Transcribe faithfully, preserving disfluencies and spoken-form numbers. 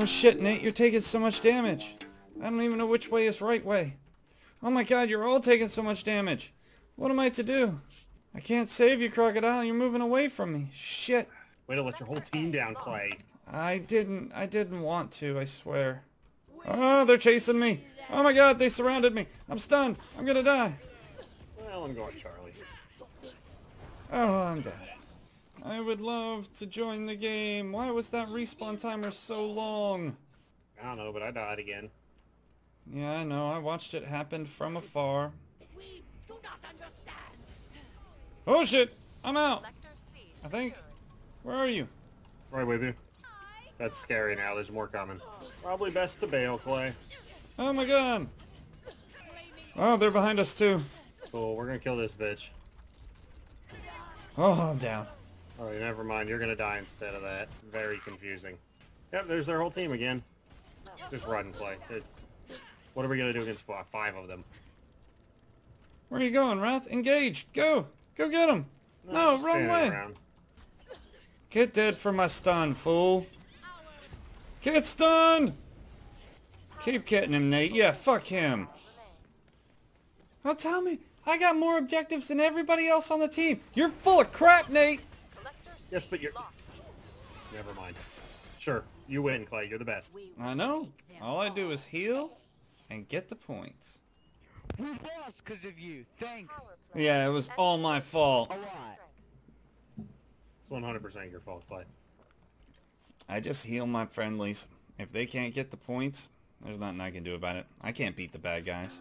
Oh shit, Nate, you're taking so much damage. I don't even know which way is right way. Oh my god, you're all taking so much damage. What am I to do? I can't save you, Crocodile. You're moving away from me. Shit. Way to let your whole team down, Clay. I didn't. I didn't want to, I swear. Oh, they're chasing me. Oh my god, they surrounded me. I'm stunned. I'm gonna die. Well, I'm going, Charlie. Oh, I'm dead. I would love to join the game. Why was that respawn timer so long? I don't know, but I died again. Yeah, I know. I watched it happen from afar. We do not understand. Oh shit! I'm out! I think. Where are you? Right with you. That's scary now. There's more coming. Probably best to bail, Clay. Oh my god! Oh, they're behind us too. Cool, we're gonna kill this bitch. Oh, I'm down. Alright, never mind. You're gonna die instead of that. Very confusing. Yep, there's their whole team again. Just run, Clay. What are we gonna do against five of them? Where are you going, Wrath? Engage! Go! Go get him! No, no wrong way! Around. Get dead for my stun, fool! Get stunned! Keep getting him, Nate. Yeah, fuck him. Now tell me, I got more objectives than everybody else on the team. You're full of crap, Nate! Yes, but you're... Never mind. Sure, you win, Clay. You're the best. I know. All I do is heal and get the points. We lost because of you. Thanks. Yeah, it was all my fault. It's one hundred percent your fault, Clay. I just heal my friendlies. If they can't get the points, there's nothing I can do about it. I can't beat the bad guys.